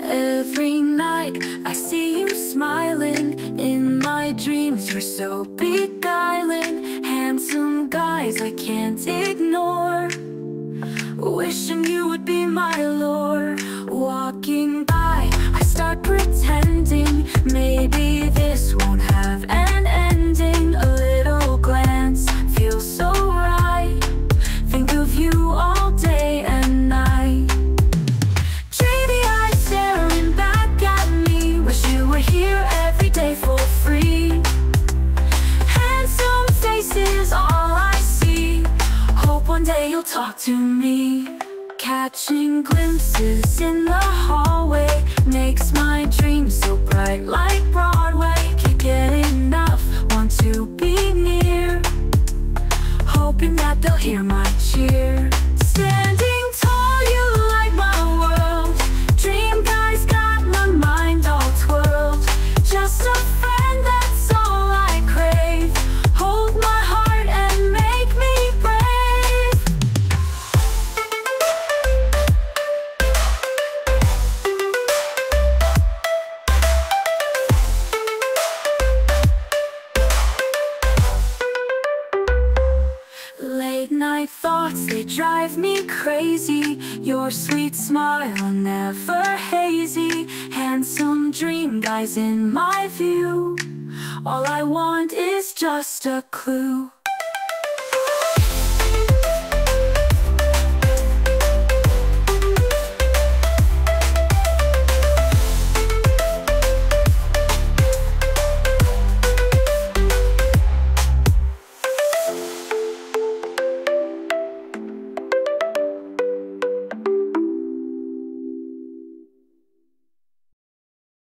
Every night I see you smiling. In my dreams you're so beguiling. Handsome guys I can't ignore, wishing you would be my lord. Walking by I start pretending maybe this won't have an ending. A little glance feels so right. Think of you all day and night. Dreamy eyes staring back at me. Wish you were here every day for free. Handsome faces all I see. Hope one day you'll talk to me. Catching glimpses in the hallway makes my dreams so bright like Broadway. Can't get enough, want to be near, hoping that they'll hear my cheer. Standing tall, you light my world. Dream guy's got my mind all twirled. Just a friend, that's all I crave. Hold my heart and make me brave. Late night thoughts, they drive me crazy. Your sweet smile never hazy. Handsome dream guys in my view. All I want is just a clue.